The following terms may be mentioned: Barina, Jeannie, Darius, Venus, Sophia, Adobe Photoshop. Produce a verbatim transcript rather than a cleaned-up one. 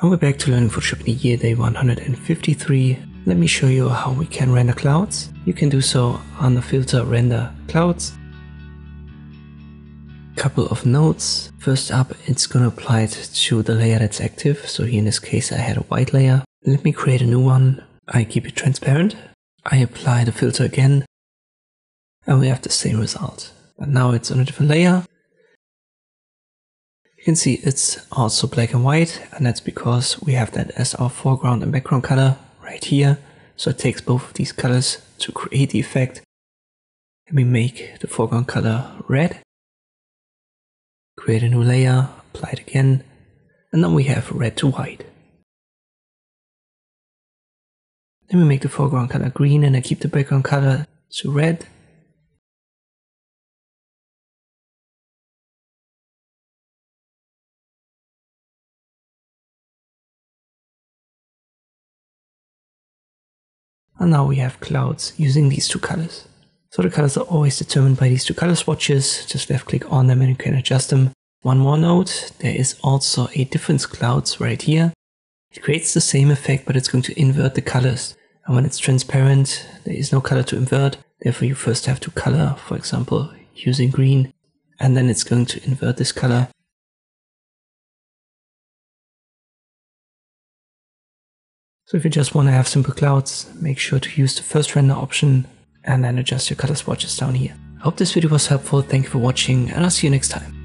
And we're back to learning Photoshop in the year day one hundred fifty-three. Let me show you how we can render clouds. You can do so on the filter render clouds. Couple of nodes. First up, it's going to apply it to the layer that's active. So here in this case, I had a white layer. Let me create a new one. I keep it transparent. I apply the filter again. And we have the same result. But now it's on a different layer. You can see it's also black and white, and that's because we have that as our foreground and background color right here. So it takes both of these colors to create the effect. And we make the foreground color red. Create a new layer, apply it again, and then we have red to white. Then we make the foreground color green, and I keep the background color to red. And now we have clouds using these two colors. So the colors are always determined by these two color swatches. Just left click on them and you can adjust them. One more note, there is also a difference clouds right here. It creates the same effect, but it's going to invert the colors. And when it's transparent, there is no color to invert. Therefore you first have to color, for example, using green, and then it's going to invert this color. So if you just want to have simple clouds, make sure to use the first render option and then adjust your color swatches down here. I hope this video was helpful. Thank you for watching, and I'll see you next time.